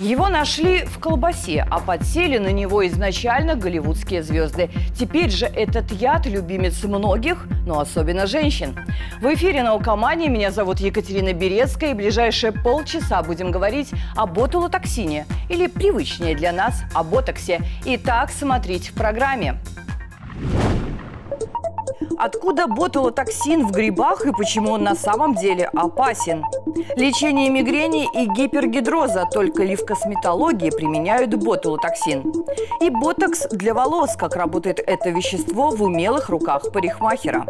Его нашли в колбасе, а подсели на него изначально голливудские звезды. Теперь же этот яд – любимец многих, но особенно женщин. В эфире «Наукомания». Меня зовут Екатерина Берецкая. И ближайшие полчаса будем говорить о ботулотоксине, или привычнее для нас – о ботоксе. Итак, смотрите в программе. Откуда ботулотоксин в грибах и почему он на самом деле опасен? Лечение мигрени и гипергидроза, только ли в косметологии применяют ботулотоксин? И ботокс для волос, как работает это вещество в умелых руках парикмахера.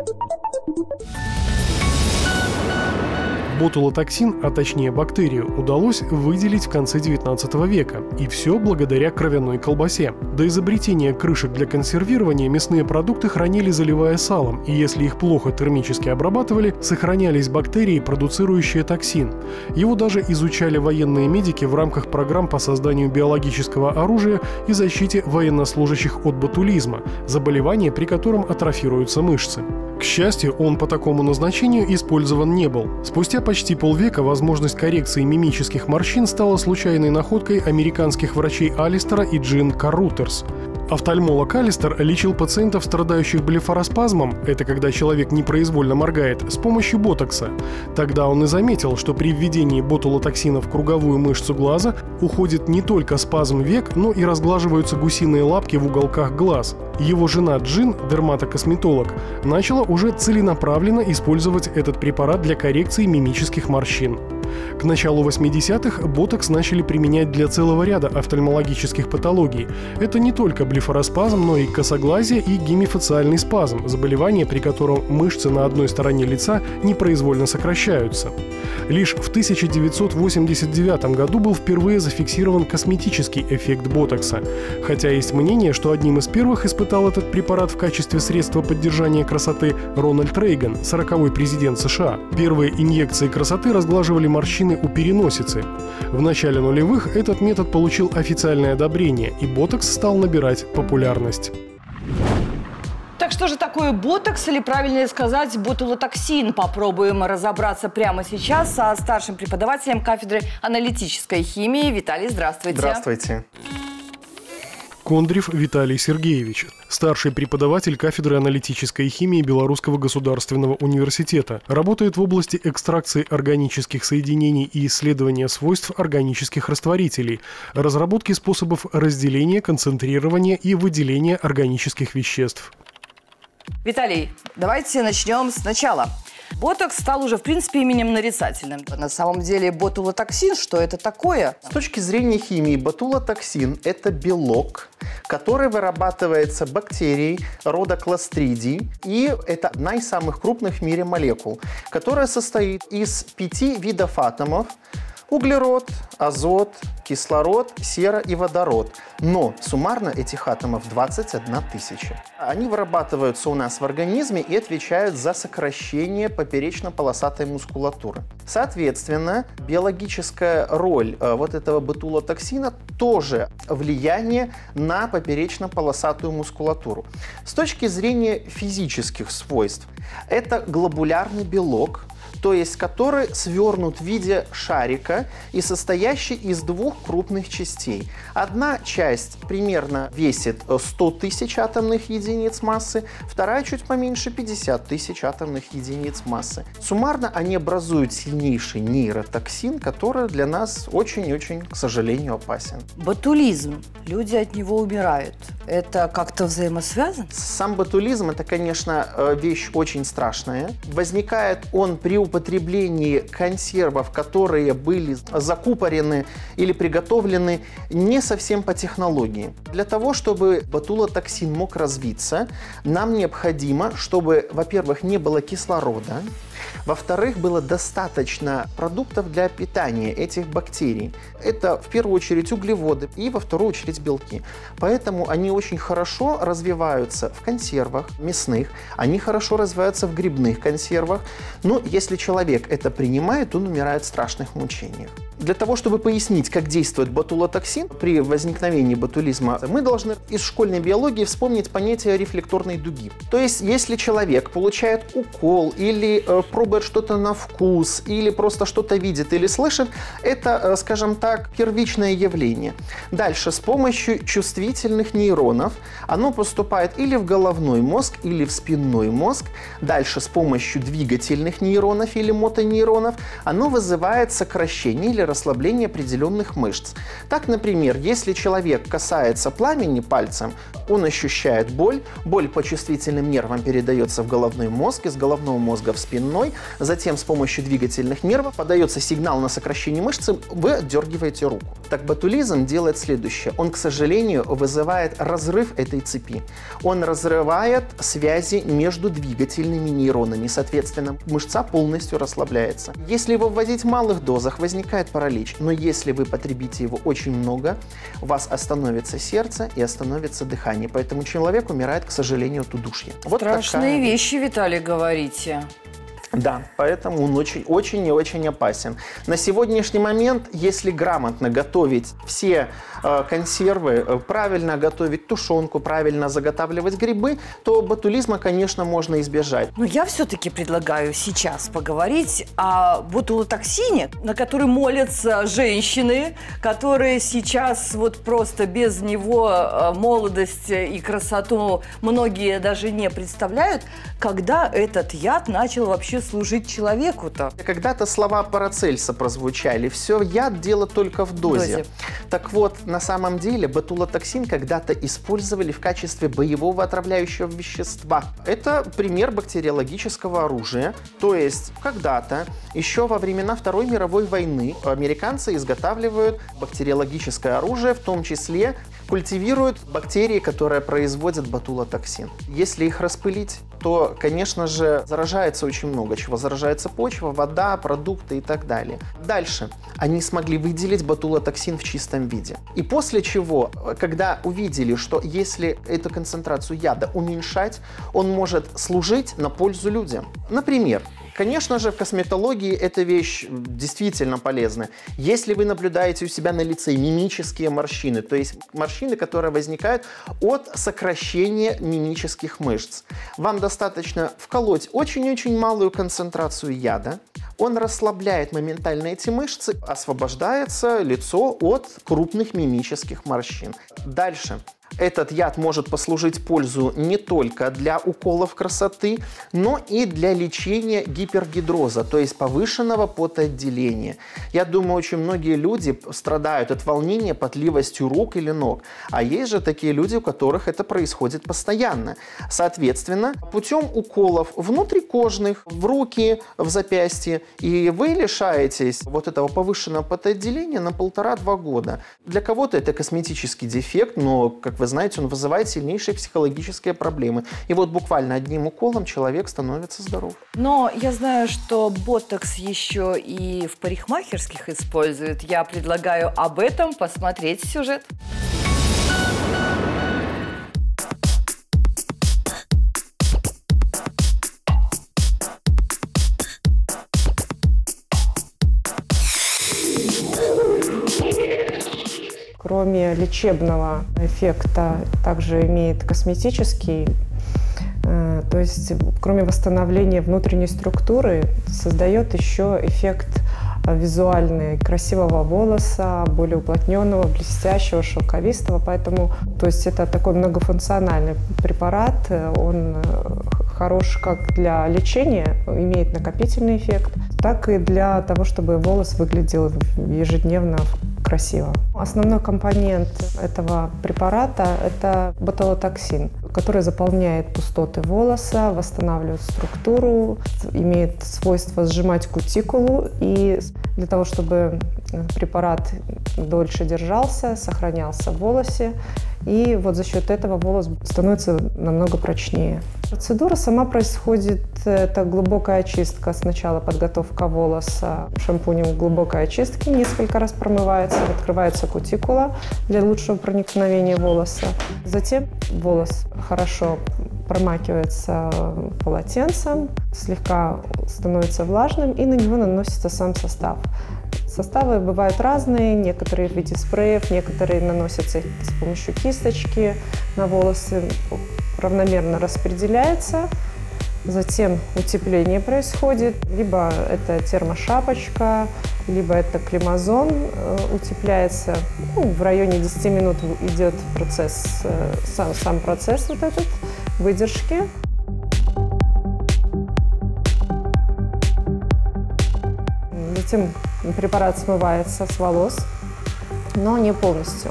Ботулотоксин, а точнее бактерию, удалось выделить в конце 19 века. И все благодаря кровяной колбасе. До изобретения крышек для консервирования мясные продукты хранили, заливая салом, и если их плохо термически обрабатывали, сохранялись бактерии, продуцирующие токсин. Его даже изучали военные медики в рамках программ по созданию биологического оружия и защите военнослужащих от ботулизма, заболевания, при котором атрофируются мышцы. К счастью, он по такому назначению использован не был. Спустя почти полвека возможность коррекции мимических морщин стала случайной находкой американских врачей Алистера и Джин Карутерс. Офтальмолог Алистер лечил пациентов, страдающих блефароспазмом, это когда человек непроизвольно моргает, с помощью ботокса. Тогда он и заметил, что при введении ботулотоксина в круговую мышцу глаза уходит не только спазм век, но и разглаживаются гусиные лапки в уголках глаз. Его жена Джин, дерматокосметолог, начала уже целенаправленно использовать этот препарат для коррекции мимических морщин. К началу 80-х ботокс начали применять для целого ряда офтальмологических патологий. Это не только блефароспазм, но и косоглазие и гемифациальный спазм, заболевание, при котором мышцы на одной стороне лица непроизвольно сокращаются. Лишь в 1989 году был впервые зафиксирован косметический эффект ботокса. Хотя есть мнение, что одним из первых испытал этот препарат в качестве средства поддержания красоты Рональд Рейган, 40-й президент США. Первые инъекции красоты разглаживали морщины у переносицы. В начале нулевых этот метод получил официальное одобрение, и ботокс стал набирать популярность. Так что же такое ботокс, или правильнее сказать ботулотоксин? Попробуем разобраться прямо сейчас со старшим преподавателем кафедры аналитической химии. Виталий, здравствуйте. Здравствуйте. Кондриф Виталий Сергеевич, старший преподаватель кафедры аналитической химии Белорусского государственного университета, работает в области экстракции органических соединений и исследования свойств органических растворителей, разработки способов разделения, концентрирования и выделения органических веществ. Виталий, давайте начнем сначала. Ботокс стал уже, в принципе, именем нарицательным. На самом деле ботулотоксин, что это такое? С точки зрения химии, ботулотоксин – это белок, который вырабатывается бактерией рода кластридии, и это одна из самых крупных в мире молекул, которая состоит из 5 видов атомов: углерод, азот, кислород, сера и водород. Но суммарно этих атомов 21 тысяча. Они вырабатываются у нас в организме и отвечают за сокращение поперечно-полосатой мускулатуры. Соответственно, биологическая роль вот этого ботулотоксина тоже влияние на поперечно-полосатую мускулатуру. С точки зрения физических свойств, это глобулярный белок, то есть который свернут в виде шарика и состоящий из двух крупных частей. Одна часть примерно весит 100 тысяч атомных единиц массы, вторая чуть поменьше — 50 тысяч атомных единиц массы. Суммарно они образуют сильнейший нейротоксин, который для нас очень-очень, к сожалению, опасен. Ботулизм. Люди от него умирают. Это как-то взаимосвязано? Сам ботулизм – это, конечно, вещь очень страшная. Возникает он при употреблении консервов, которые были закупорены или приготовлены не совсем по технологии. Для того, чтобы ботулотоксин мог развиться, нам необходимо, чтобы, во-первых, не было кислорода, во-вторых, было достаточно продуктов для питания этих бактерий. Это в первую очередь углеводы и во вторую очередь белки. Поэтому они очень хорошо развиваются в консервах мясных, они хорошо развиваются в грибных консервах. Но если человек это принимает, он умирает в страшных мучениях. Для того, чтобы пояснить, как действует ботулотоксин при возникновении ботулизма, мы должны из школьной биологии вспомнить понятие рефлекторной дуги. То есть, если человек получает укол или пробует что-то на вкус, или просто что-то видит или слышит, это, скажем так, первичное явление. Дальше, с помощью чувствительных нейронов оно поступает или в головной мозг, или в спинной мозг. Дальше, с помощью двигательных нейронов или мотонейронов оно вызывает сокращение или расслабление определенных мышц. Так, например, если человек касается пламени пальцем, он ощущает боль, боль по чувствительным нервам передается в головной мозг, из головного мозга в спинной, затем с помощью двигательных нервов подается сигнал на сокращение мышцы, вы отдергиваете руку. Так ботулизм делает следующее. Он, к сожалению, вызывает разрыв этой цепи. Он разрывает связи между двигательными нейронами, соответственно, мышца полностью расслабляется. Если его вводить в малых дозах, возникает паралич, но если вы потребите его очень много, у вас остановится сердце и остановится дыхание, поэтому человек умирает, к сожалению, от удушья. Вот страшные вещи, Виталий, говорите. Да, поэтому он очень и очень опасен. На сегодняшний момент, если грамотно готовить все консервы, правильно готовить тушенку, правильно заготавливать грибы, то ботулизма, конечно, можно избежать. Но я все-таки предлагаю сейчас поговорить о ботулотоксине, на который молятся женщины, которые сейчас вот просто без него молодость и красоту многие даже не представляют, когда этот яд начал вообще служить человеку-то. Когда-то слова Парацельса прозвучали. Все, яд дело только в дозе. Так вот, на самом деле, ботулотоксин когда-то использовали в качестве боевого отравляющего вещества. Это пример бактериологического оружия. То есть, когда-то, еще во времена Второй мировой войны, американцы изготавливают бактериологическое оружие, в том числе культивируют бактерии, которые производят ботулотоксин. Если их распылить, то, конечно же, заражается очень много чего. Заражается почва, вода, продукты и так далее. Дальше они смогли выделить ботулотоксин в чистом виде. И после чего, когда увидели, что если эту концентрацию яда уменьшать, он может служить на пользу людям. Например, конечно же, в косметологии эта вещь действительно полезна. Если вы наблюдаете у себя на лице мимические морщины, то есть морщины, которые возникают от сокращения мимических мышц, вам достаточно вколоть очень-очень малую концентрацию яда. Он расслабляет моментально эти мышцы, освобождается лицо от крупных мимических морщин. Дальше. Этот яд может послужить пользу не только для уколов красоты, но и для лечения гипергидроза, то есть повышенного потоотделения. Я думаю, очень многие люди страдают от волнения, потливостью рук или ног. А есть же такие люди, у которых это происходит постоянно. Соответственно, путем уколов внутрикожных, в руки, в запястье, и вы лишаетесь вот этого повышенного потоотделения на 1,5–2 года. Для кого-то это косметический дефект, но, как вы знаете, он вызывает сильнейшие психологические проблемы. И вот буквально одним уколом человек становится здоров. Но я знаю, что ботокс еще и в парикмахерских используют. Я предлагаю об этом посмотреть сюжет. Кроме лечебного эффекта, также имеет косметический, то есть кроме восстановления внутренней структуры, создает еще эффект визуальный, красивого волоса, более уплотненного, блестящего, шелковистого. Поэтому, то есть это такой многофункциональный препарат, он хорош как для лечения, имеет накопительный эффект, так и для того, чтобы волос выглядел ежедневно красиво. Основной компонент этого препарата – это ботулотоксин, который заполняет пустоты волоса, восстанавливает структуру, имеет свойство сжимать кутикулу. И для того, чтобы препарат дольше держался, сохранялся в волосе, и вот за счет этого волос становится намного прочнее. Процедура сама происходит, это глубокая очистка, сначала подготовка волоса шампунем глубокой очистки, несколько раз промывается, открывается кутикула для лучшего проникновения волоса. Затем волос хорошо промакивается полотенцем, слегка становится влажным, и на него наносится сам состав. Составы бывают разные, некоторые в виде спреев, некоторые наносятся с помощью кисточки на волосы, равномерно распределяется. Затем утепление происходит, либо это термошапочка, либо это климазон утепляется. Ну, в районе 10 минут идет процесс, сам процесс вот этот, выдержки. Затем препарат смывается с волос, но не полностью.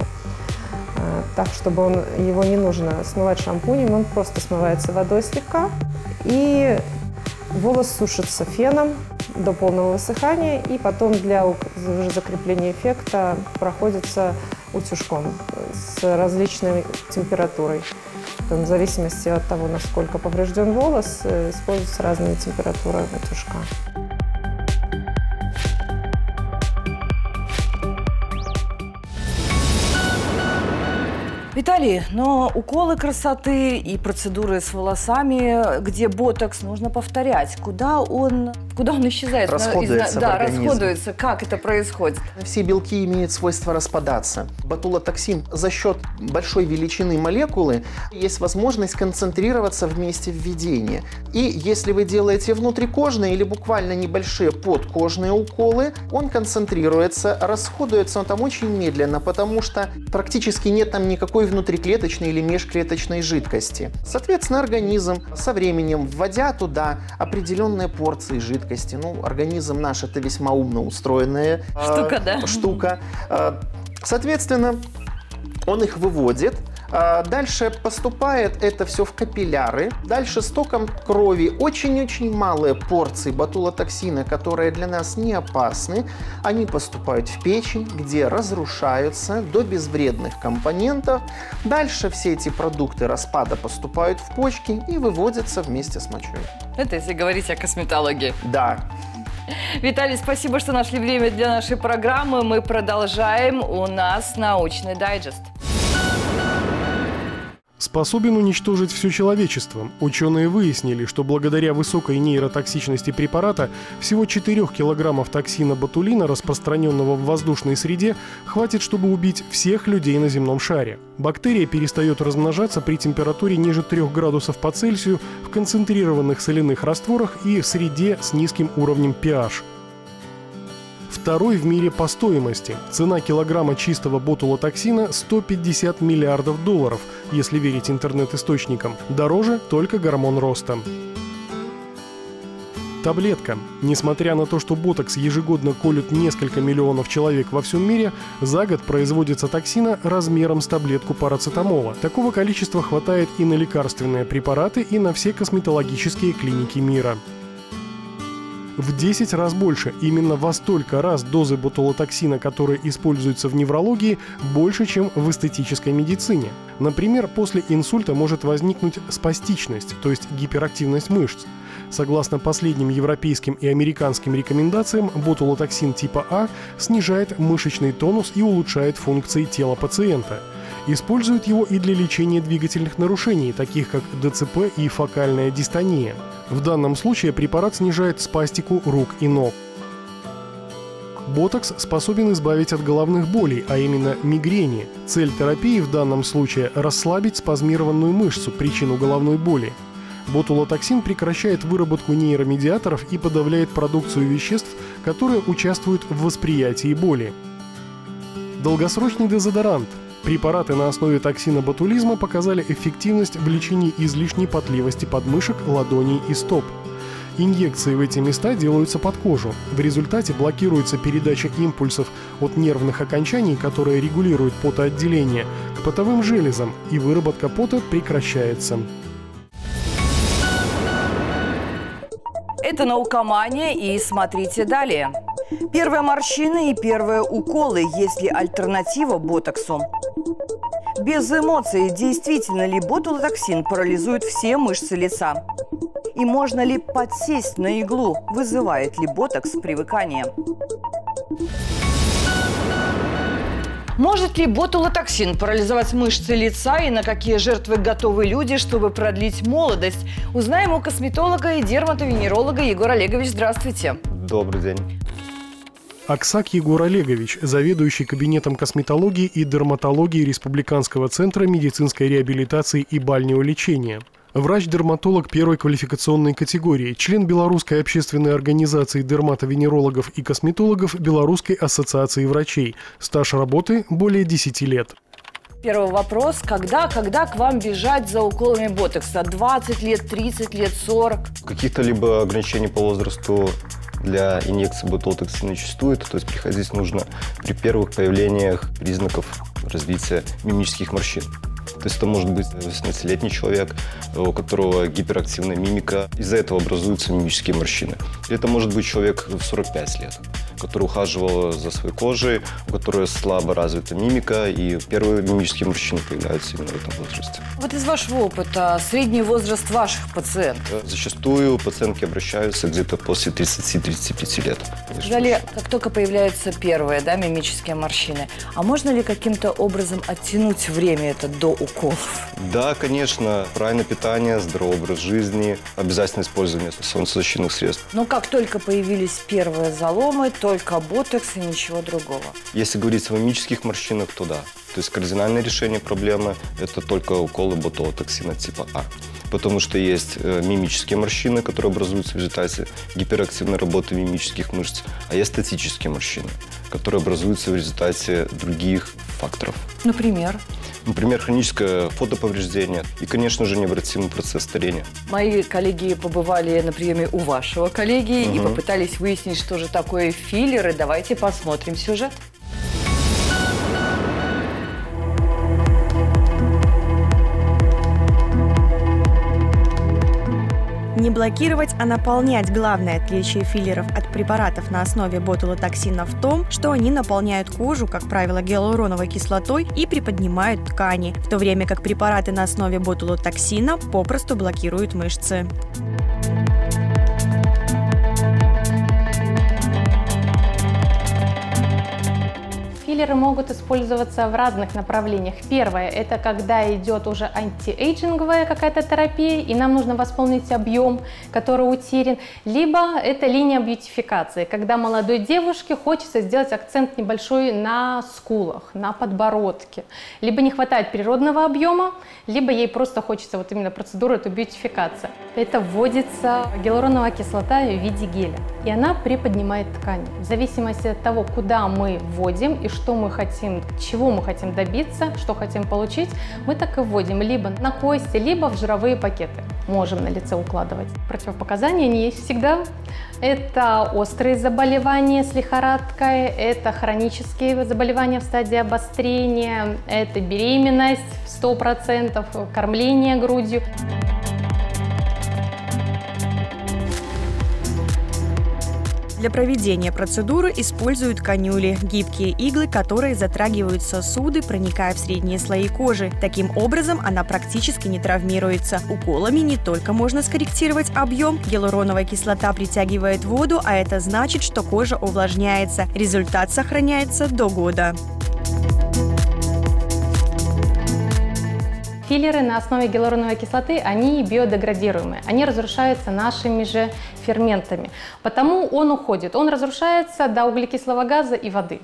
Так, чтобы его не нужно смывать шампунем, он просто смывается водой слегка. И волос сушится феном до полного высыхания, и потом для закрепления эффекта проходится утюжком с различной температурой. В зависимости от того, насколько поврежден волос, используется разная температура утюжка. Виталий, но уколы красоты и процедуры с волосами, где ботокс, нужно повторять. Куда он исчезает? Расходуется в организме. Да, расходуется. Как это происходит? Все белки имеют свойство распадаться. Ботулотоксин за счет большой величины молекулы есть возможность концентрироваться в месте введения. И если вы делаете внутрикожные или буквально небольшие подкожные уколы, он концентрируется, расходуется он там очень медленно, потому что практически нет там никакой внутриклеточной или межклеточной жидкости. Соответственно, организм со временем, вводя туда определенные порции жидкости, ну, организм наш — это весьма умно устроенная штука. Соответственно, он их выводит. Дальше поступает это все в капилляры. Дальше с током крови очень-очень малые порции ботулотоксина, которые для нас не опасны, они поступают в печень, где разрушаются до безвредных компонентов. Дальше все эти продукты распада поступают в почки и выводятся вместе с мочой. Это если говорить о косметологии. Да. Виталий, спасибо, что нашли время для нашей программы. Мы продолжаем. У нас научный дайджест. Способен уничтожить все человечество. Ученые выяснили, что благодаря высокой нейротоксичности препарата всего 4 килограммов токсина ботулина, распространенного в воздушной среде, хватит, чтобы убить всех людей на земном шаре. Бактерия перестает размножаться при температуре ниже 3 градусов по Цельсию в концентрированных соляных растворах и в среде с низким уровнем pH. Второй в мире по стоимости. Цена килограмма чистого ботулотоксина – 150 миллиардов долларов, если верить интернет-источникам. Дороже только гормон роста. Таблетка. Несмотря на то, что ботокс ежегодно колют несколько миллионов человек во всем мире, за год производится токсина размером с таблетку парацетамола. Такого количества хватает и на лекарственные препараты, и на все косметологические клиники мира. В 10 раз больше. Именно во столько раз дозы ботулотоксина, которые используются в неврологии, больше, чем в эстетической медицине. Например, после инсульта может возникнуть спастичность, то есть гиперактивность мышц. Согласно последним европейским и американским рекомендациям, ботулотоксин типа А снижает мышечный тонус и улучшает функции тела пациента. Используют его и для лечения двигательных нарушений, таких как ДЦП и фокальная дистония. В данном случае препарат снижает спастику рук и ног. Ботокс способен избавить от головных болей, а именно мигрени. Цель терапии в данном случае – расслабить спазмированную мышцу, причину головной боли. Ботулотоксин прекращает выработку нейромедиаторов и подавляет продукцию веществ, которые участвуют в восприятии боли. Долгосрочный дезодорант. Препараты на основе токсина ботулизма показали эффективность в лечении излишней потливости подмышек, ладоней и стоп. Инъекции в эти места делаются под кожу. В результате блокируется передача импульсов от нервных окончаний, которые регулируют потоотделение, к потовым железам, и выработка пота прекращается. Это «Наукомания», и смотрите далее. Первые морщины и первые уколы. Есть ли альтернатива ботоксу? Без эмоций. Действительно ли ботулотоксин парализует все мышцы лица? И можно ли подсесть на иглу? Вызывает ли ботокс привыкание? Может ли ботулотоксин парализовать мышцы лица, и на какие жертвы готовы люди, чтобы продлить молодость? Узнаем у косметолога и дерматовенеролога Егора Олеговича. Здравствуйте. Добрый день. Аксак Егор Олегович, заведующий кабинетом косметологии и дерматологии Республиканского центра медицинской реабилитации и бальнеолечения. Врач-дерматолог первой квалификационной категории, член Белорусской общественной организации дерматовенерологов и косметологов Белорусской ассоциации врачей. Стаж работы более 10 лет. Первый вопрос. Когда к вам бежать за уколами ботокса? 20 лет, 30 лет, 40? Каких-то либо ограничений по возрасту для инъекции ботокса не существует. То есть приходить нужно при первых появлениях признаков развития мимических морщин. То есть это может быть 18-летний человек, у которого гиперактивная мимика. Из-за этого образуются мимические морщины. Это может быть человек в 45 лет, который ухаживал за своей кожей, у которой слабо развита мимика, и первые мимические морщины появляются именно в этом возрасте. Вот из вашего опыта средний возраст ваших пациентов? Зачастую пациентки обращаются где-то после 30-35 лет. Сказали, как только появляются первые, да, мимические морщины, а можно ли каким-то образом оттянуть время это до уколов? Да, конечно. Правильное питание, здоровый образ жизни, обязательно использование солнцезащитных средств. Но как только появились первые заломы, то только ботокс и ничего другого. Если говорить о мимических морщинах, то да. То есть кардинальное решение проблемы – это только уколы ботулотоксина типа А. Потому что есть мимические морщины, которые образуются в результате гиперактивной работы мимических мышц, а есть статические морщины, которые образуются в результате других факторов. Например? Например, хроническое фотоповреждение и, конечно же, необратимый процесс старения. Мои коллеги побывали на приеме у вашего коллеги и попытались выяснить, что же такое филлеры. Давайте посмотрим сюжет. Не блокировать, а наполнять. Главное отличие филлеров от препаратов на основе ботулотоксина в том, что они наполняют кожу, как правило, гиалуроновой кислотой и приподнимают ткани, в то время как препараты на основе ботулотоксина попросту блокируют мышцы. Филлеры могут использоваться в разных направлениях. Первое – это когда идет уже антиэйджинговая какая-то терапия, и нам нужно восполнить объем, который утерян. Либо это линия бьютификации, когда молодой девушке хочется сделать акцент небольшой на скулах, на подбородке. Либо не хватает природного объема, либо ей просто хочется вот именно процедуру, эту бьютификацию. Это вводится гиалуроновая кислота в виде геля, и она приподнимает ткани. В зависимости от того, куда мы вводим и что мы хотим, чего мы хотим добиться, что хотим получить, мы так и вводим либо на кости, либо в жировые пакеты. Можем на лице укладывать. Противопоказания не есть всегда. Это острые заболевания с лихорадкой, это хронические заболевания в стадии обострения, это беременность в 100%, кормление грудью. Для проведения процедуры используют канюли – гибкие иглы, которые затрагивают сосуды, проникая в средние слои кожи. Таким образом, она практически не травмируется. Уколами не только можно скорректировать объем, гиалуроновая кислота притягивает воду, а это значит, что кожа увлажняется. Результат сохраняется до года. Филлеры на основе гиалуроновой кислоты, они биодеградируемые, они разрушаются нашими же ферментами. Потому он уходит, он разрушается до углекислого газа и воды.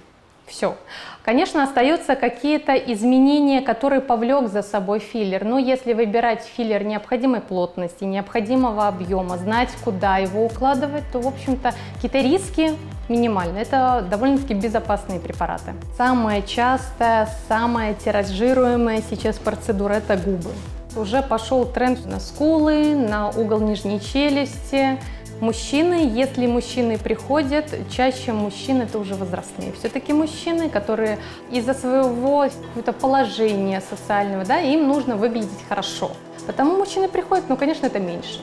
Все. Конечно, остаются какие-то изменения, которые повлек за собой филлер. Но если выбирать филлер необходимой плотности, необходимого объема, знать, куда его укладывать, то, в общем-то, какие-то риски минимальны. Это довольно-таки безопасные препараты. Самая частая, самая тиражируемая сейчас процедура – это губы. Уже пошел тренд на скулы, на угол нижней челюсти. Мужчины, если мужчины приходят, чаще мужчины это уже возрастные. Все-таки мужчины, которые из-за своего какого-то положения социального, да, им нужно выглядеть хорошо. Потому мужчины приходят, но, конечно, это меньше.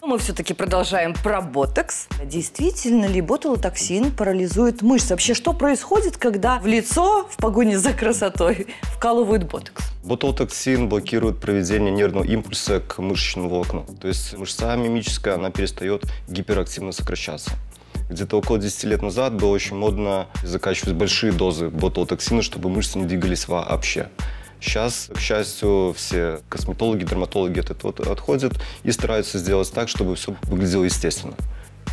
Мы все-таки продолжаем про ботокс. Действительно ли ботулотоксин парализует мышцы? Вообще, что происходит, когда в лицо в погоне за красотой вкалывают ботокс? Ботулотоксин блокирует проведение нервного импульса к мышечному волокну. То есть мышца мимическая, она перестает гиперактивно сокращаться. Где-то около 10 лет назад было очень модно закачивать большие дозы ботулотоксина, чтобы мышцы не двигались вообще. Сейчас, к счастью, все косметологи, дерматологи от этого отходят и стараются сделать так, чтобы все выглядело естественно.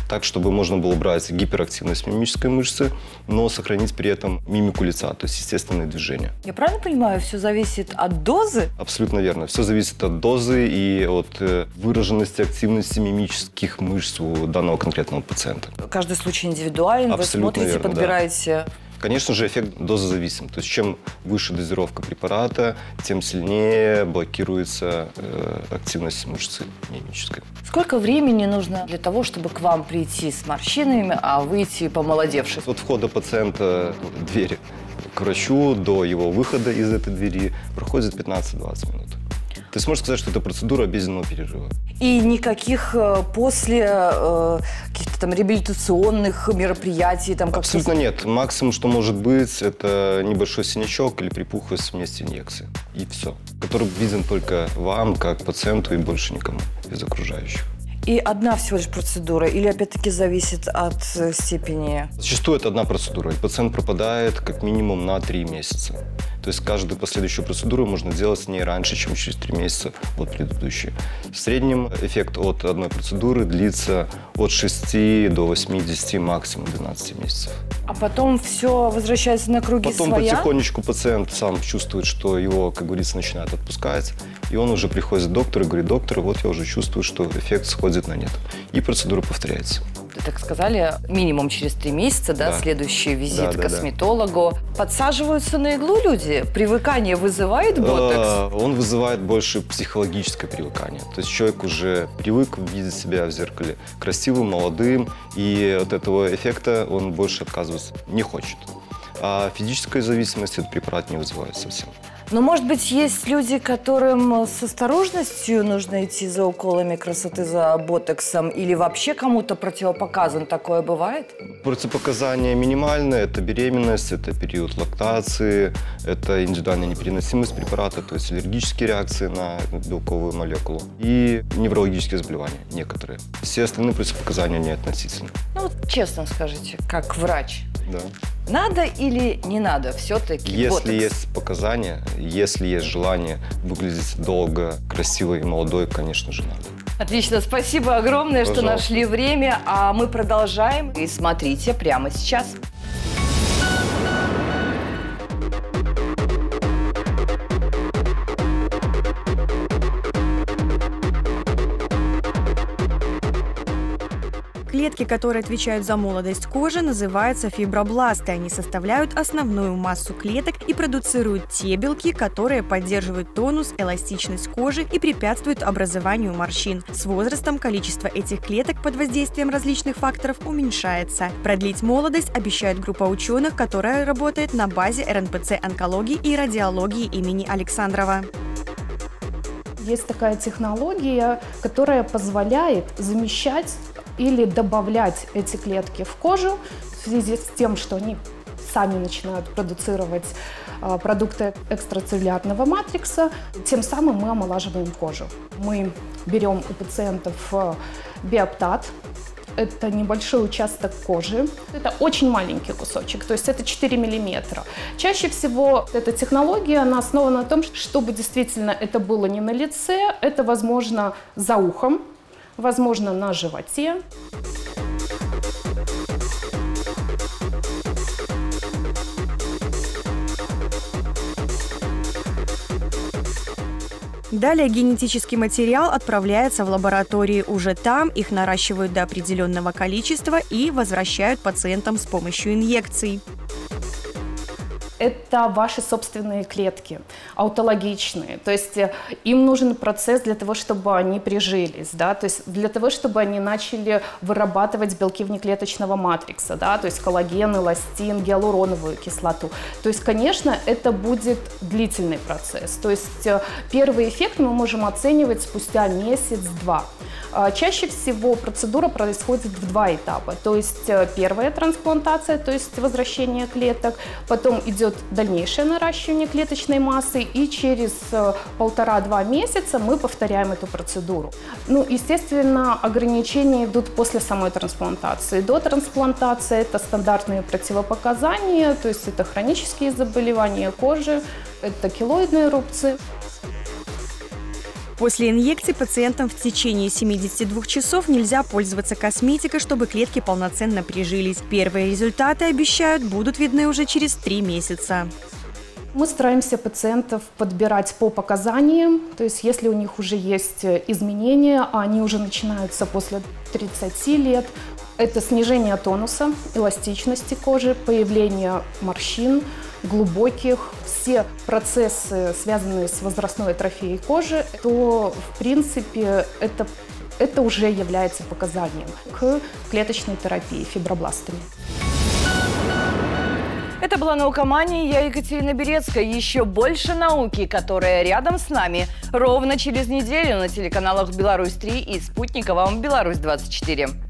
Так, чтобы можно было брать гиперактивность мимической мышцы, но сохранить при этом мимику лица, то есть естественные движения. Я правильно понимаю, все зависит от дозы? Абсолютно верно. Все зависит от дозы и от выраженности активности мимических мышц у данного конкретного пациента. Каждый случай индивидуален, абсолютно вы смотрите, верно, подбираете... Да. Конечно же, эффект дозозависим. То есть чем выше дозировка препарата, тем сильнее блокируется активность мышцы мимической. Сколько времени нужно для того, чтобы к вам прийти с морщинами, а выйти помолодевшим? От входа пациента в дверь к врачу до его выхода из этой двери проходит 15-20 минут. То есть можно сказать, что это процедура обеденного перерыва. И никаких после каких-то там реабилитационных мероприятий? Там, как абсолютно нет. Максимум, что может быть, это небольшой синячок или припухлость вместе инъекции. И все. Который виден только вам, как пациенту, и больше никому из окружающих. И одна всего лишь процедура? Или опять-таки зависит от степени? Зачастую это одна процедура. И пациент пропадает как минимум на 3 месяца. То есть каждую последующую процедуру можно делать не раньше, чем через 3 месяца от предыдущей. В среднем эффект от одной процедуры длится от 6 до 80, максимум 12 месяцев. А потом все возвращается на круги своя? Потом потихонечку пациент сам чувствует, что его, как говорится, начинает отпускать. И он уже приходит к доктору и говорит: доктор, вот я уже чувствую, что эффект сходит на нет. И процедура повторяется. Так сказали, минимум через 3 месяца, да, да, следующий визит, да, да, к косметологу. Да. Подсаживаются на иглу люди? Привыкание вызывает ботокс? Он вызывает больше психологическое привыкание. То есть человек уже привык видеть себя в зеркале красивым, молодым, и от этого эффекта он больше отказываться не хочет. А физической зависимости этот препарат не вызывает совсем. Но, может быть, есть люди, которым с осторожностью нужно идти за уколами красоты, за ботоксом, или вообще кому-то противопоказан? Такое бывает? Противопоказания минимальные. Это беременность, это период лактации, это индивидуальная непереносимость препарата, то есть аллергические реакции на белковую молекулу и неврологические заболевания некоторые. Все остальные противопоказания не относительны. Ну, вот честно скажите, как врач. Да. Надо или не надо все-таки? Если ботокс? Есть показания, если есть желание выглядеть долго, красиво и молодой, конечно же, надо. Отлично, спасибо огромное, пожалуйста, что нашли время, а мы продолжаем. И смотрите прямо сейчас. Клетки, которые отвечают за молодость кожи, называются фибробласты. Они составляют основную массу клеток и продуцируют те белки, которые поддерживают тонус, эластичность кожи и препятствуют образованию морщин. С возрастом количество этих клеток под воздействием различных факторов уменьшается. Продлить молодость обещает группа ученых, которая работает на базе РНПЦ онкологии и радиологии имени Александрова. Есть такая технология, которая позволяет замещать или добавлять эти клетки в кожу в связи с тем, что они сами начинают продуцировать продукты экстрацеллюлярного матрикса. Тем самым мы омолаживаем кожу. Мы берем у пациентов биоптат. Это небольшой участок кожи. Это очень маленький кусочек, то есть это 4 миллиметра. Чаще всего эта технология, она основана на том, чтобы действительно это было не на лице, это, возможно, за ухом, возможно, на животе. Далее генетический материал отправляется в лаборатории. Уже там их наращивают до определенного количества и возвращают пациентам с помощью инъекций. Это ваши собственные клетки, аутологичные. То есть им нужен процесс для того, чтобы они прижились, да? То есть для того, чтобы они начали вырабатывать белки внеклеточного матрикса, да? То есть коллаген, эластин, гиалуроновую кислоту. То есть, конечно, это будет длительный процесс. То есть первый эффект мы можем оценивать спустя месяц-два. Чаще всего процедура происходит в 2 этапа. То есть первая трансплантация, то есть возвращение клеток, потом идет идет дальнейшее наращивание клеточной массы, и через 1,5-2 месяца мы повторяем эту процедуру. Ну, естественно, ограничения идут после самой трансплантации. До трансплантации это стандартные противопоказания, то есть это хронические заболевания кожи, это килоидные рубцы. После инъекции пациентам в течение 72 часов нельзя пользоваться косметикой, чтобы клетки полноценно прижились. Первые результаты, обещают, будут видны уже через 3 месяца. Мы стараемся пациентов подбирать по показаниям, то есть если у них уже есть изменения, а они уже начинаются после 30 лет, это снижение тонуса, эластичности кожи, появление морщин, глубоких, все процессы, связанные с возрастной атрофией кожи, то, в принципе, это уже является показанием к клеточной терапии фибробластами. Это была «Наукомания». Я Екатерина Берецкая. Еще больше науки, которая рядом с нами, ровно через неделю на телеканалах «Беларусь-3» и «Спутниковом Беларусь-24».